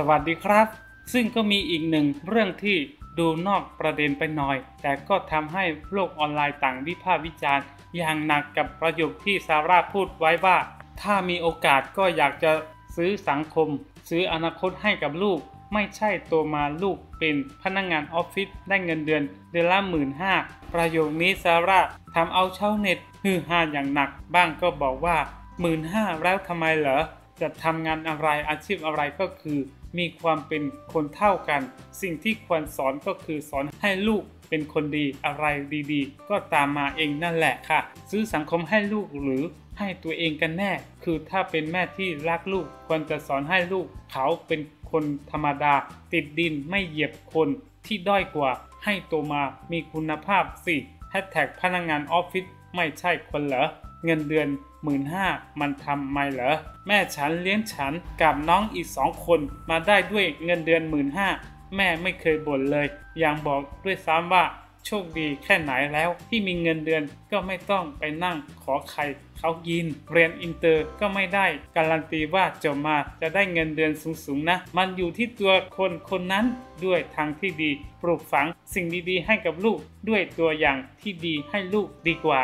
สวัสดีครับซึ่งก็มีอีกหนึ่งเรื่องที่ดูนอกประเด็นไปหน่อยแต่ก็ทำให้โลกออนไลน์ต่างวิพากษ์วิจารณ์อย่างหนักกับประโยคที่ซาร่าพูดไว้ว่าถ้ามีโอกาสก็อยากจะซื้อสังคมซื้ออนาคตให้กับลูกไม่ใช่ตัวมาลูกเป็นพนักงานออฟฟิศได้เงินเดือนละ15,000ประโยคนี้ซาร่าทำเอาชาวเน็ตฮือฮาอย่างหนักบ้างก็บอกว่า15,000แล้วทำไมเหรอจะทำงานอะไรอาชีพอะไรก็คือมีความเป็นคนเท่ากันสิ่งที่ควรสอนก็คือสอนให้ลูกเป็นคนดีอะไรดีๆก็ตามมาเองนั่นแหละค่ะซื้อสังคมให้ลูกหรือให้ตัวเองกันแน่คือถ้าเป็นแม่ที่รักลูกควรจะสอนให้ลูกเขาเป็นคนธรรมดาติดดินไม่เหยียบคนที่ด้อยกว่าให้โตมามีคุณภาพสิ#พนักงานออฟฟิศไม่ใช่คนเหรอเงินเดือน15,000มันทำไมเหรอแม่ฉันเลี้ยงฉันกับน้องอีก2 คนมาได้ด้วยเงินเดือน15,000แม่ไม่เคยบ่นเลยยังบอกด้วยซ้ำว่าโชคดีแค่ไหนแล้วที่มีเงินเดือนก็ไม่ต้องไปนั่งขอใครเขากินเรียนอินเตอร์ก็ไม่ได้การันตีว่าจบมาจะได้เงินเดือนสูงๆนะมันอยู่ที่ตัวคนนั้นด้วยทางที่ดีปลูกฝังสิ่งดีๆให้กับลูกด้วยตัวอย่างที่ดีให้ลูกดีกว่า